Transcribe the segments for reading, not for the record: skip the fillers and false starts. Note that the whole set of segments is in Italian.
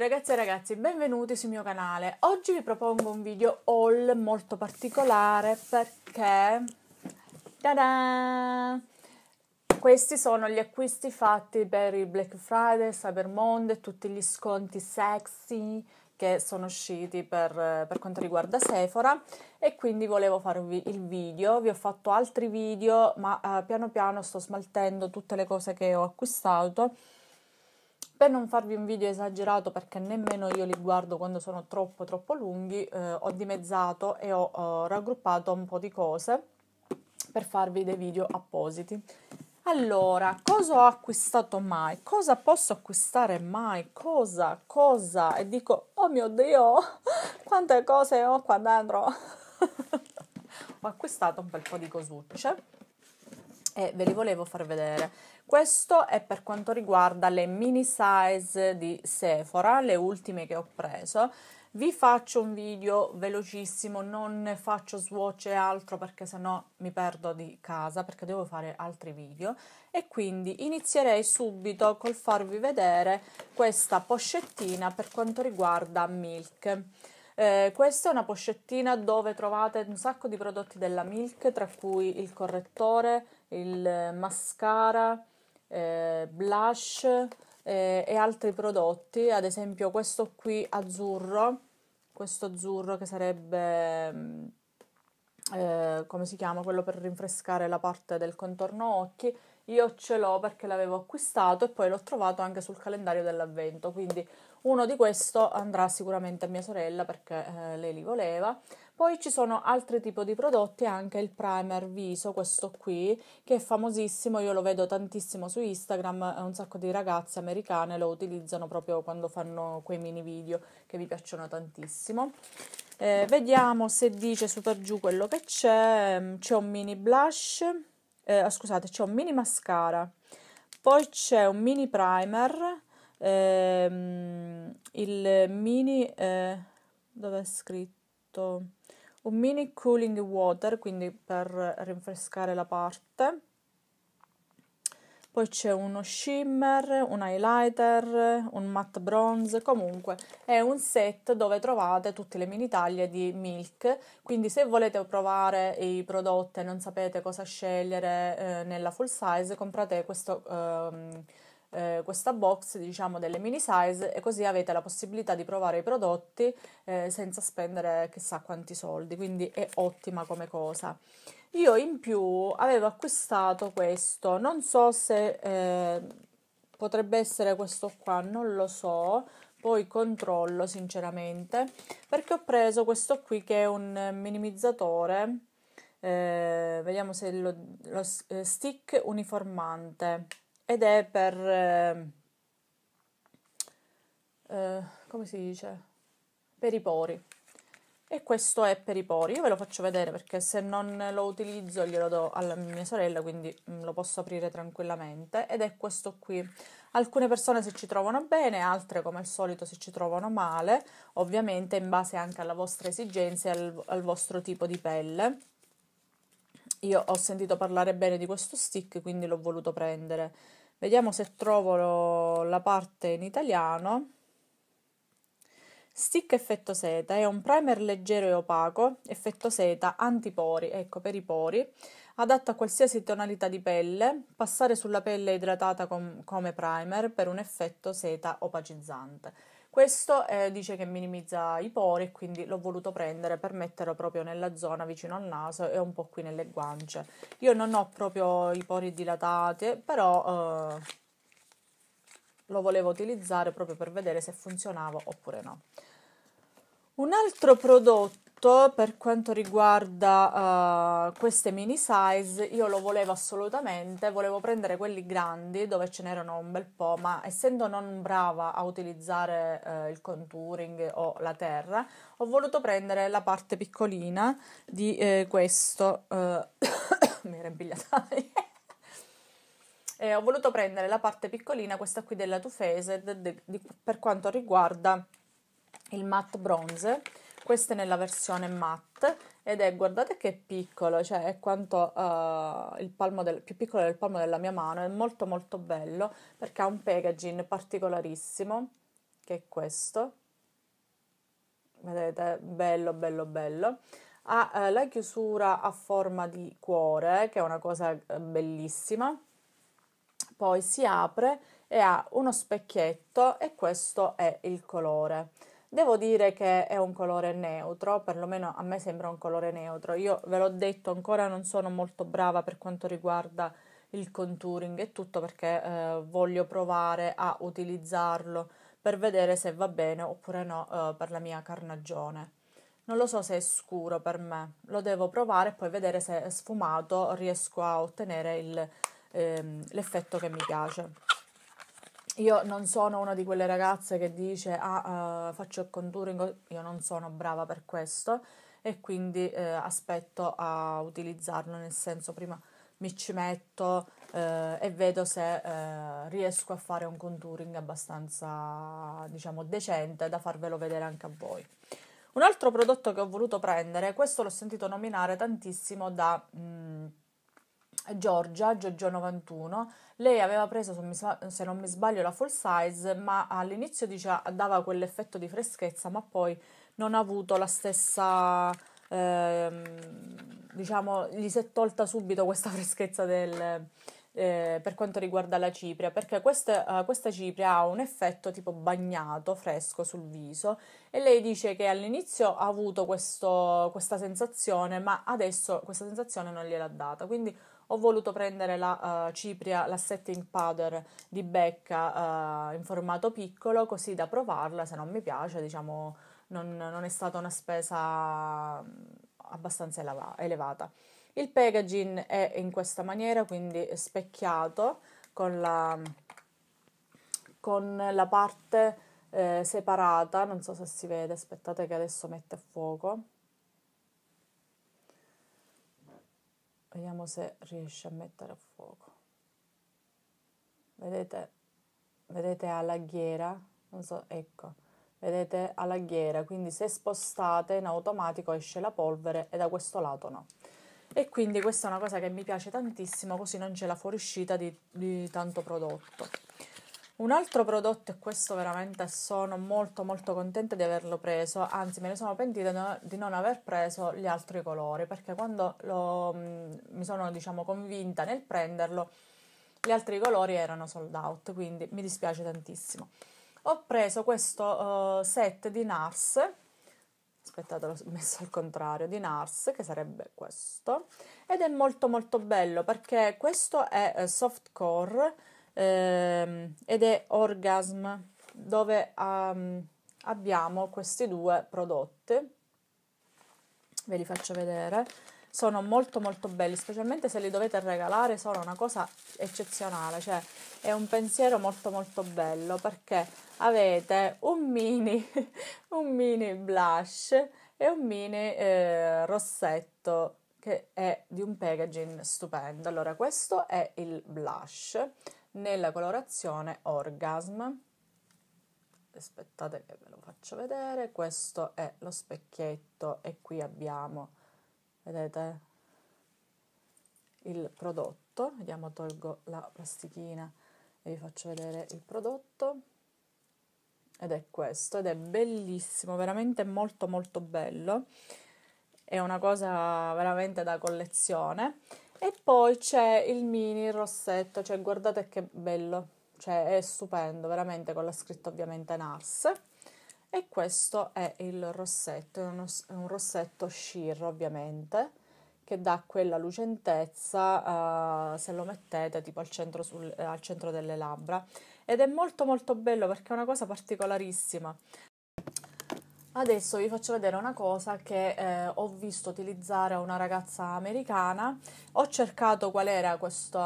ragazze e ragazzi, benvenuti sul mio canale. Oggi vi propongo un video haul molto particolare perché ta-da! Questi sono gli acquisti fatti per il Black Friday, Cyber Monday, tutti gli sconti sexy che sono usciti per quanto riguarda Sephora, e quindi volevo farvi il video. Vi ho fatto altri video, ma piano piano sto smaltendo tutte le cose che ho acquistato per non farvi un video esagerato, perché nemmeno io li guardo quando sono troppo lunghi. Ho dimezzato e ho raggruppato un po' di cose per farvi dei video appositi. Allora, cosa ho acquistato mai? Cosa posso acquistare mai? Cosa? E dico, oh mio Dio, quante cose ho qua dentro! Ho acquistato un bel po' di cosucce e ve li volevo far vedere. Questo è per quanto riguarda le mini size di Sephora, le ultime che ho preso. Vi faccio un video velocissimo, non faccio swatch e altro perché sennò mi perdo di casa, perché devo fare altri video, e quindi inizierei subito col farvi vedere questa pochettina per quanto riguarda Milk. Questa è una pochettina dove trovate un sacco di prodotti della Milk, tra cui il correttore, il mascara, blush e altri prodotti. Ad esempio questo qui azzurro, che sarebbe come si chiama, quello per rinfrescare la parte del contorno occhi. Io ce l'ho perché l'avevo acquistato e poi l'ho trovato anche sul calendario dell'avvento, quindi uno di questo andrà sicuramente a mia sorella perché lei li voleva. Poi ci sono altri tipi di prodotti, anche il primer viso, questo qui, che è famosissimo, io lo vedo tantissimo su Instagram, un sacco di ragazze americane lo utilizzano proprio quando fanno quei mini video che mi piacciono tantissimo. Vediamo se dice su per giù quello che c'è. C'è un mini blush, scusate, c'è un mini mascara, poi c'è un mini primer, il mini dove è scritto, un mini cooling water, quindi per rinfrescare la parte, poi c'è uno shimmer, un highlighter, un matte bronze. Comunque è un set dove trovate tutte le mini taglie di Milk, quindi se volete provare i prodotti e non sapete cosa scegliere nella full size, comprate questo questa box, diciamo, delle mini size, e così avete la possibilità di provare i prodotti senza spendere chissà quanti soldi, quindi è ottima come cosa. Io in più avevo acquistato questo, non so se potrebbe essere questo qua, non lo so, poi controllo sinceramente, perché ho preso questo qui che è un minimizzatore, vediamo se lo stick uniformante, ed è per, come si dice, per i pori, e questo è per i pori. Io ve lo faccio vedere perché se non lo utilizzo glielo do alla mia sorella, quindi lo posso aprire tranquillamente, ed è questo qui. Alcune persone se ci trovano bene, altre come al solito se ci trovano male, ovviamente in base anche alla vostra esigenza e al vostro tipo di pelle. Io ho sentito parlare bene di questo stick, quindi l'ho voluto prendere. Vediamo se trovo la parte in italiano. Stick effetto seta, è un primer leggero e opaco, effetto seta, antipori, ecco, per i pori, adatto a qualsiasi tonalità di pelle, passare sulla pelle idratata come primer per un effetto seta opacizzante. Questo dice che minimizza i pori, quindi l'ho voluto prendere per metterlo proprio nella zona vicino al naso e un po' qui nelle guance. Io non ho proprio i pori dilatati, però lo volevo utilizzare proprio per vedere se funzionava oppure no. Un altro prodotto per quanto riguarda queste mini size, io lo volevo assolutamente, volevo prendere quelli grandi dove ce n'erano un bel po', ma essendo non brava a utilizzare il contouring o la terra, ho voluto prendere la parte piccolina di questo, mi era impigliata. Ho voluto prendere la parte piccolina, questa qui della Too Faced, per quanto riguarda il matte bronze. Questo è nella versione matte ed è, guardate che piccolo, cioè è quanto il palmo più piccolo del palmo della mia mano. È molto bello perché ha un packaging particolarissimo, che è questo, vedete, bello bello bello. Ha la chiusura a forma di cuore, che è una cosa bellissima, poi si apre e ha uno specchietto e questo è il colore. Devo dire che è un colore neutro, perlomeno a me sembra un colore neutro. Io ve l'ho detto, ancora non sono molto brava per quanto riguarda il contouring e tutto, perché voglio provare a utilizzarlo per vedere se va bene oppure no per la mia carnagione. Non lo so se è scuro per me, lo devo provare e poi vedere se è sfumato riesco a ottenere l'effetto che mi piace. Io non sono una di quelle ragazze che dice faccio il contouring, io non sono brava per questo e quindi aspetto a utilizzarlo, nel senso prima mi ci metto e vedo se riesco a fare un contouring abbastanza, diciamo, decente da farvelo vedere anche a voi. Un altro prodotto che ho voluto prendere, questo l'ho sentito nominare tantissimo da Giorgio91. Lei aveva preso, se non mi sbaglio, la full size, ma all'inizio dava quell'effetto di freschezza, ma poi non ha avuto la stessa, diciamo, gli si è tolta subito questa freschezza per quanto riguarda la cipria, perché questa cipria ha un effetto tipo bagnato, fresco sul viso, e lei dice che all'inizio ha avuto questa sensazione, ma adesso questa sensazione non gliel'ha data. Quindi ho voluto prendere la cipria, la setting powder di Becca in formato piccolo, così da provarla. Se non mi piace, diciamo, non è stata una spesa abbastanza elevata. Il packaging è in questa maniera, quindi specchiato, con la parte separata. Non so se si vede, aspettate che adesso mette a fuoco. Vediamo se riesce a mettere a fuoco. Vedete alla ghiera? Non so, ecco. Vedete alla ghiera, quindi se spostate in automatico esce la polvere e da questo lato no. E quindi questa è una cosa che mi piace tantissimo, così non c'è la fuoriuscita di tanto prodotto. Un altro prodotto, e questo veramente sono molto molto contenta di averlo preso, anzi me ne sono pentita di non aver preso gli altri colori, perché quando mi sono, diciamo, convinta nel prenderlo, gli altri colori erano sold out, quindi mi dispiace tantissimo. Ho preso questo set di NARS, aspettate, l'ho messo al contrario, di NARS, che sarebbe questo, ed è molto molto bello perché questo è softcore ed è orgasm, dove abbiamo questi due prodotti, ve li faccio vedere. Sono molto molto belli, specialmente se li dovete regalare, sono una cosa eccezionale, cioè è un pensiero molto molto bello, perché avete un mini blush e un mini rossetto, che è di un packaging stupendo. Allora, questo è il blush nella colorazione orgasm, aspettate che ve lo faccio vedere, questo è lo specchietto e qui abbiamo, vedete, il prodotto. Vediamo, tolgo la plastichina e vi faccio vedere il prodotto, ed è questo, ed è bellissimo, veramente molto molto bello, è una cosa veramente da collezione. E poi c'è il mini rossetto, cioè guardate che bello, cioè è stupendo veramente, con la scritta ovviamente NARS. E questo è il rossetto, è un rossetto sheer ovviamente, che dà quella lucentezza se lo mettete tipo al centro delle labbra, ed è molto molto bello perché è una cosa particolarissima. Adesso vi faccio vedere una cosa che ho visto utilizzare una ragazza americana. Ho cercato qual era questo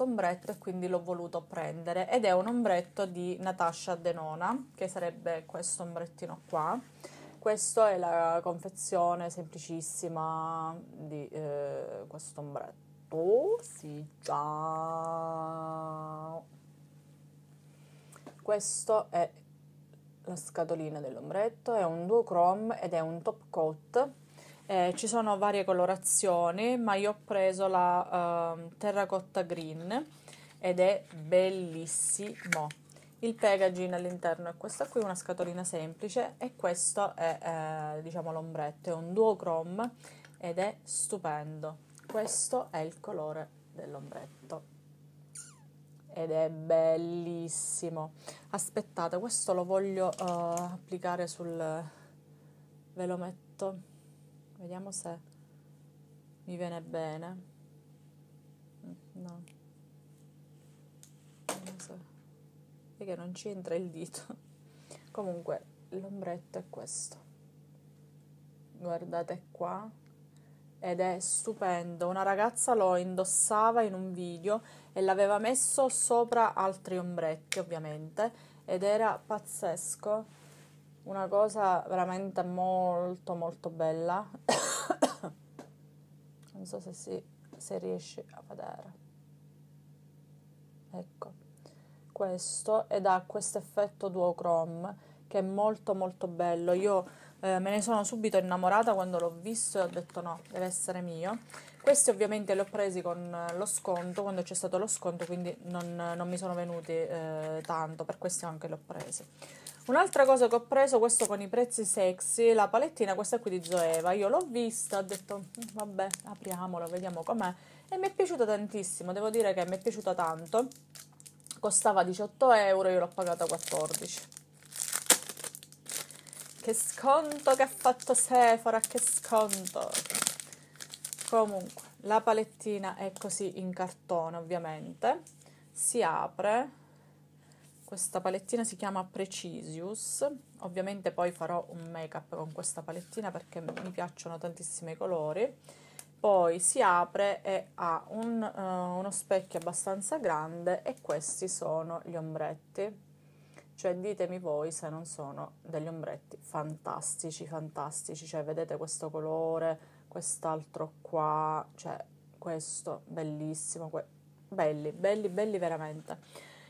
ombretto e quindi l'ho voluto prendere, ed è un ombretto di Natasha Denona, che sarebbe questo ombrettino qua. Questa è la confezione semplicissima di questo ombretto. Oh, sì, ciao! Questo è la scatolina dell'ombretto, è un duochrome ed è un top coat. Ci sono varie colorazioni, ma io ho preso la terracotta green ed è bellissimo. Il packaging all'interno è questa qui, una scatolina semplice, e questo è diciamo l'ombretto, è un duochrome ed è stupendo. Questo è il colore dell'ombretto ed è bellissimo. Aspettate, questo lo voglio applicare sul... ve lo metto, vediamo se mi viene bene. No, non so, che non ci entra il dito. Comunque l'ombretto è questo, guardate qua, ed è stupendo. Una ragazza lo indossava in un video e l'aveva messo sopra altri ombretti ovviamente, ed era pazzesco, una cosa veramente molto molto bella. Non so se se riesci a vedere, ecco questo, ed ha questo effetto duochrome che è molto molto bello. Io me ne sono subito innamorata quando l'ho visto e ho detto no, deve essere mio. Questi ovviamente li ho presi con lo sconto, quando c'è stato lo sconto, quindi non mi sono venuti tanto, per questo anche li ho presi. Un'altra cosa che ho preso, questo con i prezzi sexy, la palettina, questa qui di Zoeva. Io l'ho vista, ho detto vabbè, apriamolo, vediamo com'è, e mi è piaciuta tantissimo, devo dire che mi è piaciuta tanto. Costava 18 €, io l'ho pagata 14. Che sconto che ha fatto Sephora, che sconto! Comunque, la palettina è così in cartone ovviamente, si apre, questa palettina si chiama Precisius, ovviamente poi farò un make up con questa palettina perché mi piacciono tantissimi i colori. Poi si apre e ha uno specchio abbastanza grande, e questi sono gli ombretti. Cioè ditemi voi se non sono degli ombretti fantastici, fantastici. Cioè vedete questo colore, quest'altro qua, cioè questo bellissimo, belli, belli, belli veramente.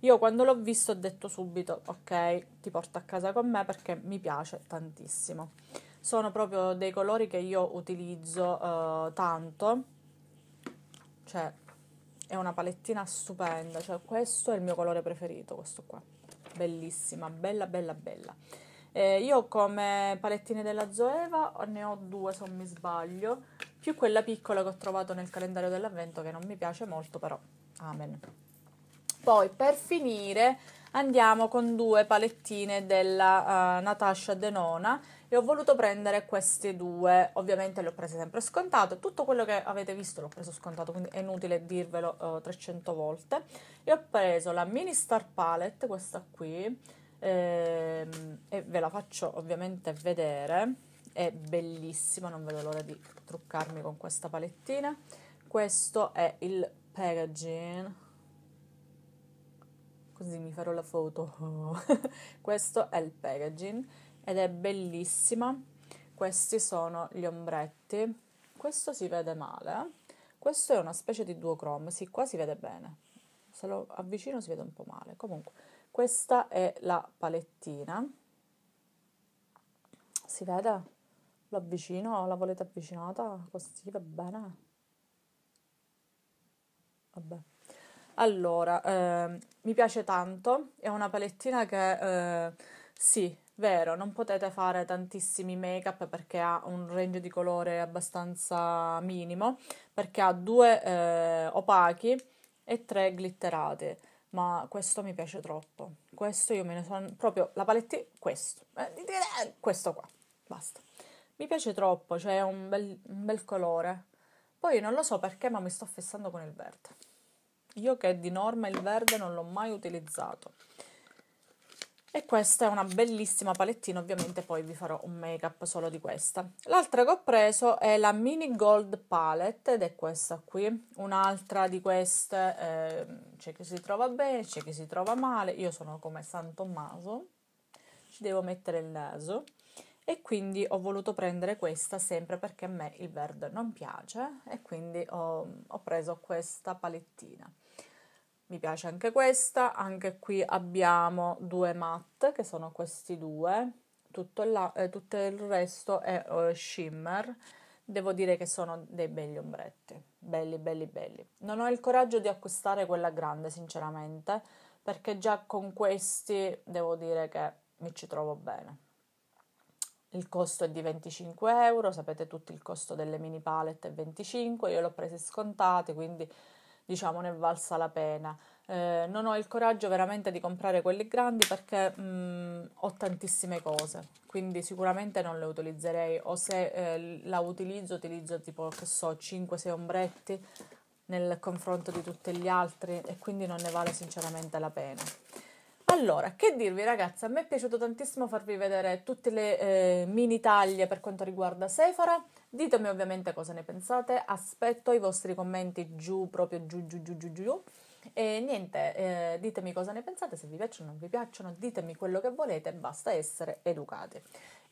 Io quando l'ho visto ho detto subito ok, ti porto a casa con me perché mi piace tantissimo. Sono proprio dei colori che io utilizzo tanto, cioè è una palettina stupenda, cioè questo è il mio colore preferito, questo qua, bellissima, bella bella bella. Io come palettine della Zoeva ne ho due se non mi sbaglio, più quella piccola che ho trovato nel calendario dell'avvento che non mi piace molto, però amen. Poi per finire andiamo con due palettine della Natasha Denona, e ho voluto prendere queste due. Ovviamente le ho prese sempre scontate, tutto quello che avete visto l'ho preso scontato, quindi è inutile dirvelo 300 volte. E ho preso la Mini Star Palette, questa qui, e ve la faccio ovviamente vedere, è bellissima, non vedo l'ora di truccarmi con questa palettina. Questo è il packaging, così mi farò la foto. Questo è il packaging ed è bellissima. Questi sono gli ombretti, questo si vede male, questo è una specie di duochrome, sì qua si vede bene, se lo avvicino si vede un po' male. Comunque questa è la palettina, si vede? Lo avvicino, la volete avvicinata? Così va bene? Vabbè. Allora, mi piace tanto, è una palettina che, sì, vero, non potete fare tantissimi make-up perché ha un range di colore abbastanza minimo, perché ha due opachi e tre glitterati, ma questo mi piace troppo. Questo io me ne sono... proprio la palettina... questo qua, basta. Mi piace troppo, cioè è un bel colore. Poi non lo so perché, ma mi sto fissando con il verde. Io che di norma il verde non l'ho mai utilizzato. E questa è una bellissima palettina, ovviamente poi vi farò un make up solo di questa. L'altra che ho preso è la Mini Gold Palette ed è questa qui, un'altra di queste. C'è chi si trova bene, c'è chi si trova male, io sono come San Tommaso, ci devo mettere il naso, e quindi ho voluto prendere questa sempre perché a me il verde non piace, e quindi ho preso questa palettina. Mi piace anche questa, anche qui abbiamo due matte che sono questi due, tutto il resto è shimmer. Devo dire che sono dei belli ombretti, belli belli belli. Non ho il coraggio di acquistare quella grande sinceramente, perché già con questi devo dire che mi ci trovo bene. Il costo è di 25 euro, sapete tutti il costo delle mini palette è 25, io l'ho prese scontate, quindi diciamo ne è valsa la pena. Non ho il coraggio veramente di comprare quelli grandi perché ho tantissime cose, quindi sicuramente non le utilizzerei, o se la utilizzo tipo, che so, 5-6 ombretti nel confronto di tutti gli altri, e quindi non ne vale sinceramente la pena. Allora, che dirvi ragazzi, a me è piaciuto tantissimo farvi vedere tutte le mini taglie per quanto riguarda Sephora. Ditemi ovviamente cosa ne pensate, aspetto i vostri commenti giù, proprio giù. E niente, ditemi cosa ne pensate, se vi piacciono o non vi piacciono, ditemi quello che volete, basta essere educati.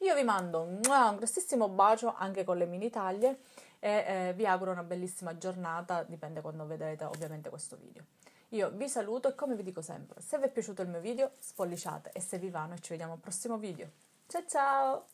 Io vi mando un grossissimo bacio anche con le mini taglie e vi auguro una bellissima giornata, dipende quando vedrete ovviamente questo video. Io vi saluto e come vi dico sempre, se vi è piaciuto il mio video spolliciate, e se vi va noi ci vediamo al prossimo video. Ciao ciao!